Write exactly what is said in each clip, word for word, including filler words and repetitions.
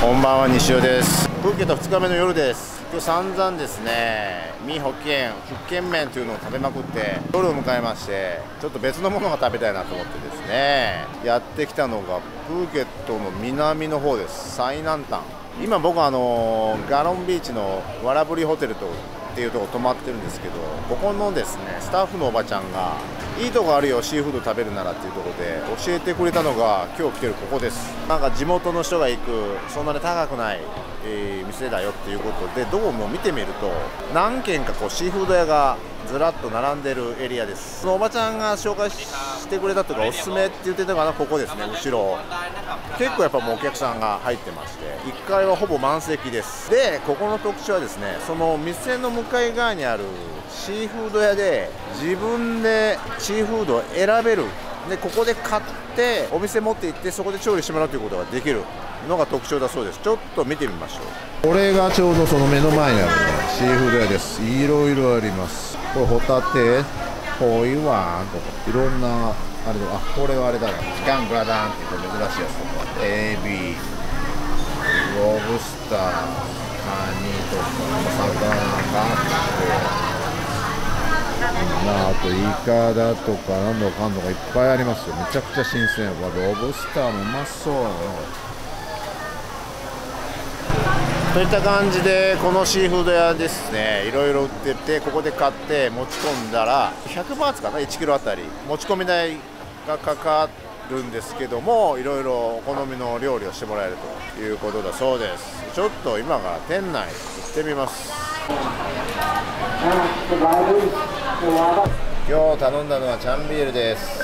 こんばんは、西尾です。プーケットふつかめの夜です。今日散々ですね、ミホッケン福建麺というのを食べまくって夜を迎えまして、ちょっと別のものが食べたいなと思ってですね、やってきたのがプーケットの南の方です。最南端。今僕あのガロンビーチのわらぶりホテルとっていうとこ泊まってるんですけど、ここのですねスタッフのおばちゃんがいいとこあるよ、シーフード食べるならっていうとこで教えてくれたのが今日来てるここです。なんか地元の人が行くそんなに高くない、えー、店だよっていうことで、どうも見てみると何軒かこうシーフード屋がずらっと並んでるエリアです。そのおばちゃんが紹介してくれたとかおすすめって言ってたのがここですね、後ろ。結構やっぱもうお客さんが入ってまして、いっかいはほぼ満席です。でここの特徴はですね、その店の向かい側にあるシーフード屋で自分でシーフードを選べる。でここで買ってお店持って行ってそこで調理してもらうということができるのが特徴だそうです。ちょっと見てみましょう。これがちょうどその目の前にある、ね、シーフード屋です。いろいろあります。これホタテ、ホイワンとかいろんなあれで、あ、これはあれだな、期間グラダンって珍しいやつとか、エビ、ロブスター、カニとか魚があって、まあ、あとイカだとか何度かんどかいっぱいありますよ。めちゃくちゃ新鮮や。ロブスターもうまそうよ。といった感じでこのシーフード屋ですね、いろいろ売ってて、ここで買って持ち込んだらひゃくバーツかな、いちキロあたり持ち込み代がかかるんですけども、いろいろお好みの料理をしてもらえるということだそうです。ちょっと今から店内行ってみます。今日頼んだのはチャンビールです。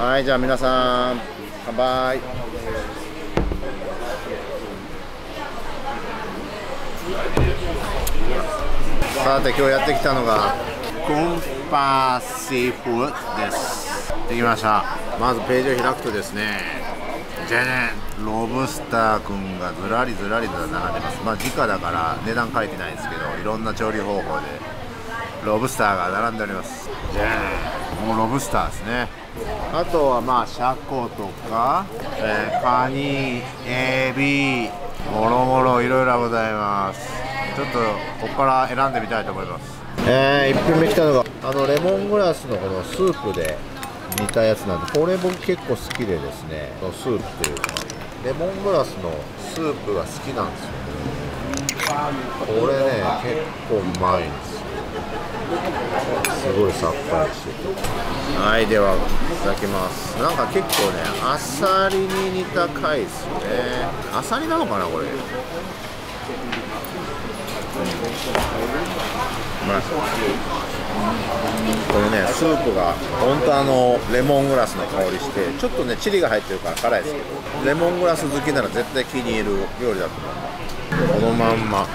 はい、じゃあ皆さん乾杯。さて今日やってきたのがコンパーシーフードです。できました。まずページを開くとですね、じゃね、ロブスター君がずらりずらりと並んでます。まあ直だから値段書いてないんですけど、いろんな調理方法でロブスターが並んでおります。じゃね、もうロブスターですね。あとはまあシャコとか、えー、カニ、エビ、もろもろいろいろございます。ちょっとここから選んでみたいと思います。えー、いっぴんめ来たのがあのレモングラスのこのスープで煮たやつなんで、これ僕結構好きでですね、スープというかレモングラスのスープが好きなんですよね。これね結構うまいんですよ。すごいさっぱりしてて。はい、ではいただきます。なんか結構ねあさりに似た貝ですよね。あさりなのかなこれ。これねスープが本当あのレモングラスの香りして、ちょっとねチリが入ってるから辛いですけど、レモングラス好きなら絶対気に入る料理だと思う。このまんまうまっ。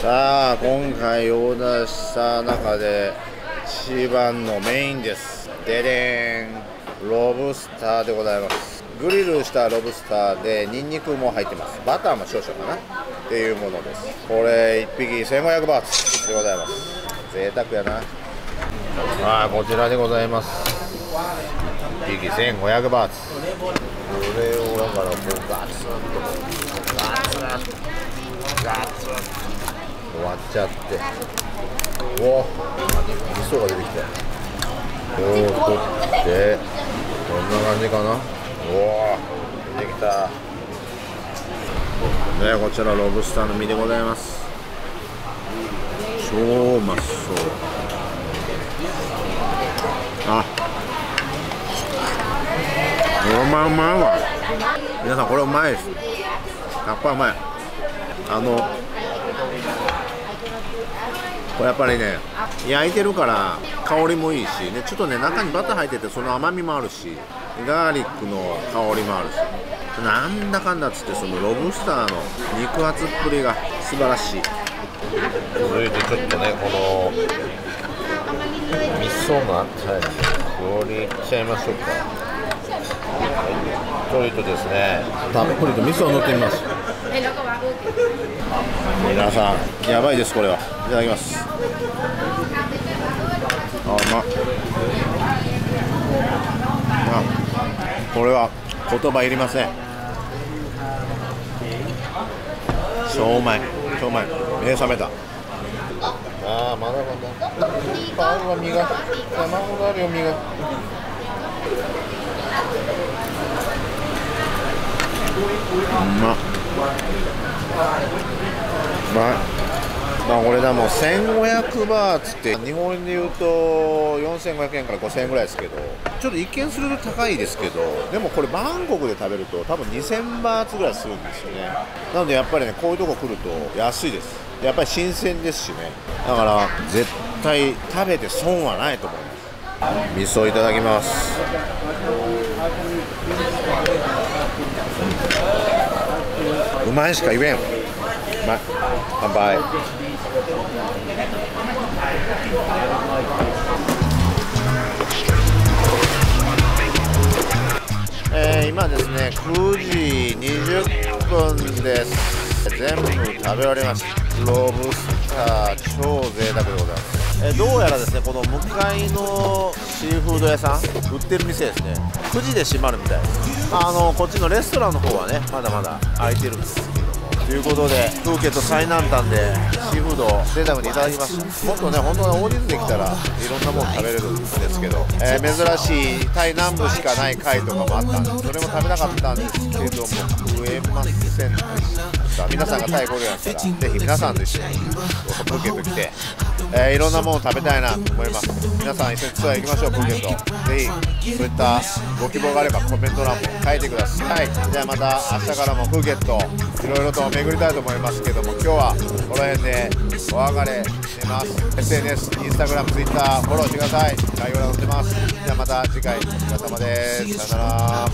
さあ今回オーダーした中で一番のメインです。ででーん、ロブスターでございます。グリルしたロブスターでニンニクも入ってます。バターも少々かなっていうものです。これいっぴきせんごひゃくバーツでございます。贅沢やな。ああ、こちらでございます。いっぴきせんごひゃくバーツ。これをだからもうガツンとガツンガツン割っちゃって、おお、味噌が出てきたよ。こう取ってこんな感じかな。おお、出てきた。でこちらロブスターの身でございます。超うまそう。あ、うまうまいわ。皆さんこれうまいです。やっぱうまい。あのこれやっぱりね焼いてるから香りもいいし、ね、ちょっとね中にバター入っててその甘みもあるし、ガーリックの香りもあるし、なんだかんだっつってそのロブスターの肉厚っぷりが素晴らしい。続いてちょっとねこの味噌のあったやつを入れちゃいましょうか。醤油とですね、たっぷりと味噌を塗ってみます。皆さんやばいです。これは、いただきます。あ、うまっ。あ、これは言葉いりません。超うまい、超うまい。目覚めた。ああ、まだまだ。パンは身が、卵があるよ、身が。うまっ。うまい。まあ、これだ、もうせんごひゃくバーツって、日本でいうとよんせんごひゃくえんからごせんえんぐらいですけど、ちょっと一見すると高いですけど、でもこれ、バンコクで食べると、多分にせんバーツぐらいするんですよね。なので、やっぱりね、こういうとこ来ると安いです。やっぱり新鮮ですしね。だから絶対食べて損はないと思います。味噌いただきます。うまいしか言えん。うまい。乾杯。えー、今ですねくじにじゅっぷんです。全部食べられました。ロブスター、超贅沢でございます。えどうやらですね、この向かいのシーフード屋さん、売ってる店ですね、くじで閉まるみたいです。あのこっちのレストランの方はね、まだまだ空いてるんですけども、ということでプーケット最南端でシーフードを贅沢にいただきました。もっとね、本当に大人数で来たらいろんなもの食べれるんですけど、えー、珍しいタイ南部しかない貝とかもあったんで、それも食べなかったんですけども、食えませんでした。皆さんがタイ来るやったら、ぜひ皆さんと一緒にプーケット来て、えー、いろんなものを食べたいなと思います。皆さん一緒にツアー行きましょう、プーケット。ぜひそういったご希望があればコメント欄も書いてください。じゃあまた明日からもプーケットいろいろと巡りたいと思いますけども、今日はこの辺でお別れしてます。 エスエヌエス、インスタグラム、ツイッターフォローしてください。概要欄載ってます。じゃあまた次回お疲れ様です。さよなら。